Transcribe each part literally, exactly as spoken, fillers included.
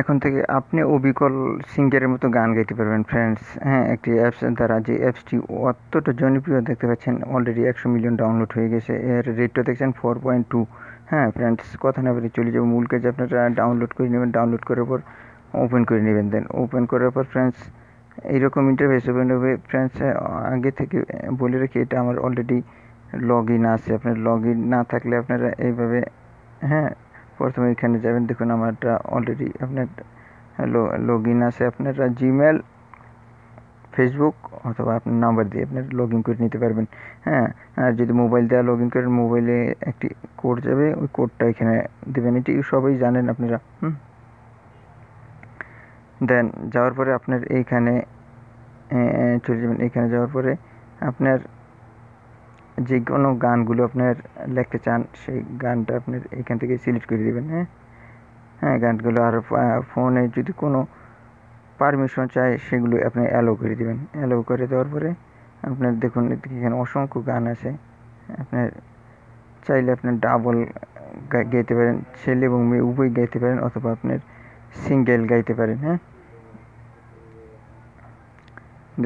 এখন থেকে আপনি অবিকল সিঙ্গারের মতো গান গাইতে পারবেন ফ্রেন্ডস। হ্যাঁ, একটি অ্যাপস দ্বারা, যে অ্যাপসটি অতটা জনপ্রিয় দেখতে পাচ্ছেন অলরেডি একশো মিলিয়ন ডাউনলোড হয়ে গেছে। এর রেটটা দেখছেন ফোর পয়েন্ট টু। হ্যাঁ ফ্রেন্ডস, কথা না বলে চলে যাবো মূল কাজে। আপনারা ডাউনলোড করে নেবেন, ডাউনলোড করার পর ওপেন করে নেবেন। দেন ওপেন করার পর ফ্রেন্ডস এইরকম ইন্টারফেস ওপেন হবে। ফ্রেন্ডস আগে থেকে বলে রাখি, এটা আমার অলরেডি লগ ইন আছে। আপনার লগ ইন না থাকলে আপনারা এইভাবে, হ্যাঁ প্রথমে এখানে যাবেন। দেখুন আমারটা অলরেডি আপনার লগ ইন আছে। আপনারা জিমেল, ফেসবুক অথবা আপনার নাম্বার দিয়ে আপনার লগ ইন করে নিতে পারবেন। হ্যাঁ, আর যদি মোবাইল দিয়ে লগ ইন করেন, মোবাইলে একটি কোড যাবে, ওই কোডটা এখানে দেবেন। এটি সবাই জানেন আপনারা। হুম, দেন যাওয়ার পরে আপনার এইখানে চলে যাবেন। এইখানে যাওয়ার পরে আপনার যে কোনো গানগুলো আপনার লিখতে চান সেই গানটা আপনার এখান থেকে সিলেক্ট করে দেবেন। হ্যাঁ হ্যাঁ গানগুলো, আর ফোনে যদি কোনো পারমিশন চাই সেগুলো আপনি অ্যালো করে দেবেন। অ্যালো করে দেওয়ার পরে আপনার দেখুন এখানে অসংখ্য গান আছে। আপনার চাইলে আপনার ডাবল গাইতে পারেন, ছেলে এবং মেয়ে উভয় গাইতে পারেন, অথবা আপনার সিঙ্গেল গাইতে পারেন। হ্যাঁ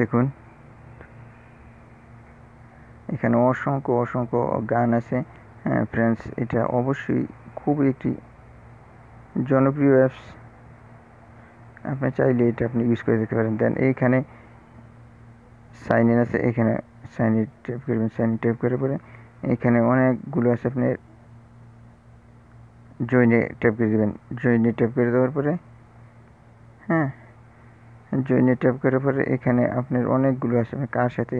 দেখুন এখানে অসংখ্য অসংখ্য গান আছে। হ্যাঁ ফ্রেন্ডস, এটা অবশ্যই খুব একটি জনপ্রিয় অ্যাপস। আপনি চাইলে এটা আপনি ইউজ করে দেখতে পারেন। দেন এইখানে সাইন ইন আছে, এখানে সাইন ইন ট্যাপ করবেন। সাইন ইন ট্যাপ করার পরে এখানে অনেকগুলো আছে, আপনি জয়েনে ট্যাপ করে দেবেন। জয়েনে ট্যাপ করে দেওয়ার পরে, হ্যাঁ জয়েনে ট্যাপ করার পরে এখানে আপনার অনেকগুলো আছে, আপনি কার সাথে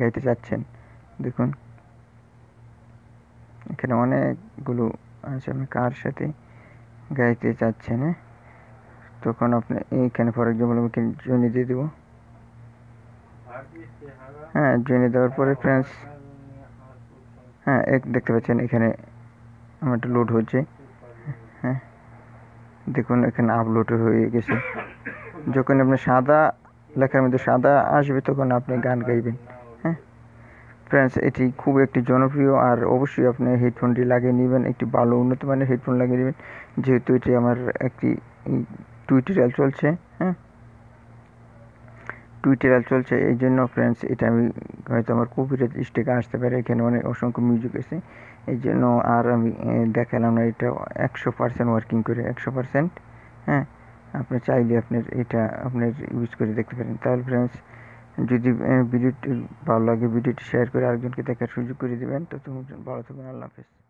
গাইতে চাচ্ছেন। দেখুন এখানে অনেকগুলো আছে, আপনি কার সাথে গাইতে চাচ্ছেন। হ্যাঁ, তখন আপনি এইখানে ফর এক্সাম্পল আমি জয়েনে দিয়ে দেবো। হ্যাঁ জয়েনে দেওয়ার পরে ফ্রেন্ডস, হ্যাঁ এক দেখতে পাচ্ছেন এখানে আমার একটা লোড হচ্ছে। হ্যাঁ দেখুন এখানে আপলোড হয়ে গেছে। যখন আপনি সাদা লেখার মধ্যে সাদা আসবে তখন আপনি গান গাইবেন। হ্যাঁ ফ্রেন্ডস, এটি খুব একটি জনপ্রিয়। আর অবশ্যই আপনি হেডফোনটি লাগিয়ে নেবেন, একটি ভালো উন্নত মানের হেডফোন লাগিয়ে নেবেন, যেহেতু এটি আমার একটি টিউটোরিয়াল চলছে। হ্যাঁ টিউটোরিয়াল চলছে এই জন্য ফ্রেন্ডস এটা আমি হয়তো আমার কপিরাইট স্ট্রাইক আসতে পারে, এখানে অনেক অসংখ্য মিউজিক আছে, এই জন্য আর আমি দেখালাম না। এটা একশো পার্সেন্ট ওয়ার্কিং করে, একশো পার্সেন্ট। হ্যাঁ আপনি চাইলে আপনার এটা আপনার ইউজ করে দেখতে পারেন। তাহলে ফ্রেন্ডস যদি ভিডিওটি ভালো লাগে ভিডিওটি শেয়ার করে আরেকজনকে দেখার সুযোগ করে দেবেন। তো তুমি ভালো থাকুন, আল্লাহ হাফেজ।